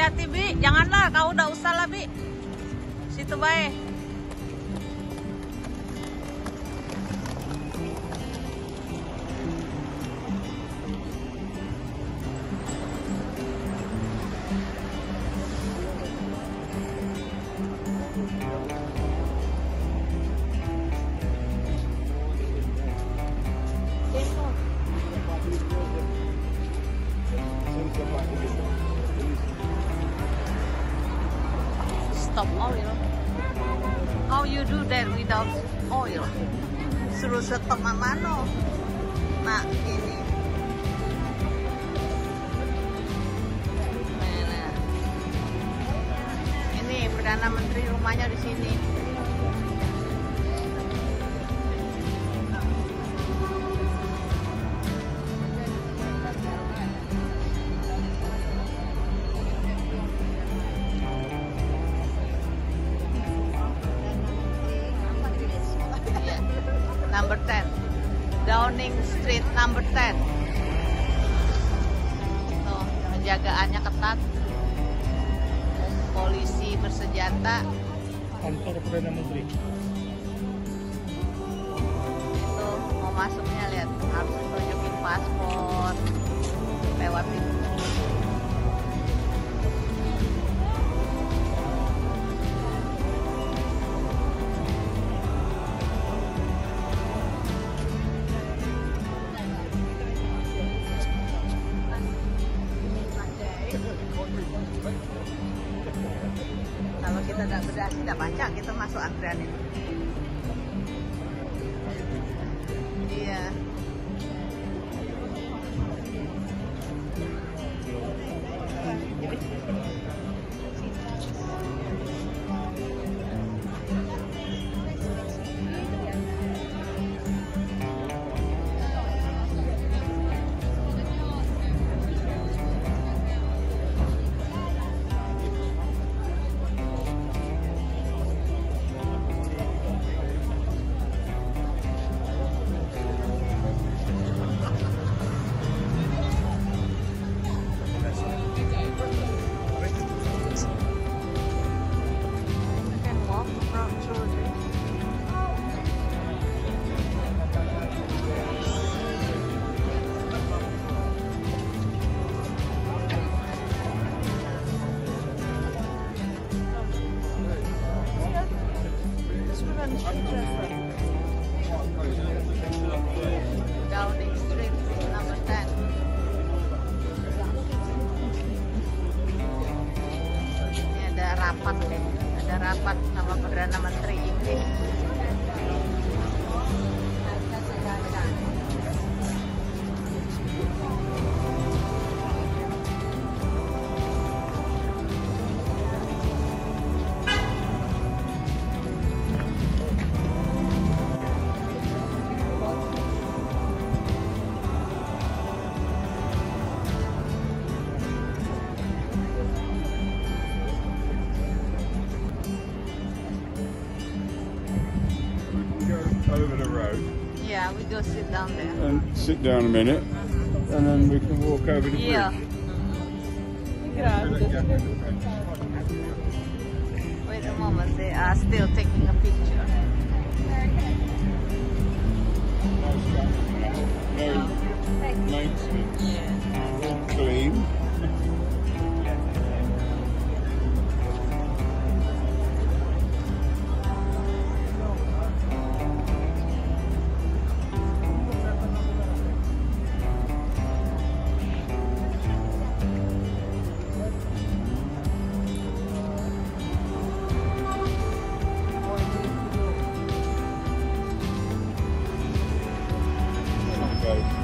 hati-hati Bi, janganlah kau udah usah lah Bi, situ baik. Stop oil. How you do that without oil? Suruh stop mano. Nah ini. Nah. Ini Perdana Menteri rumahnya di sini. Number 10, Downing Street number 10. Tuh, penjagaannya ketat. Polisi bersenjata. Kantor Perdana Menteri. Itu mau masuknya lihat, harus tunjukin paspor lewat pintu. Kalau kita tidak berdasi, tidak baca, kita masuk antrian ini. Iya. Downing Street number 10. Ini ada rapat sama Perdana Menteri Inggris. Over the road. Yeah, we go sit down there. And sit down a minute, and then we can walk over the bridge. Yeah. Wait a moment, they are still taking a picture. No maintenance. Yeah. All clean. Right.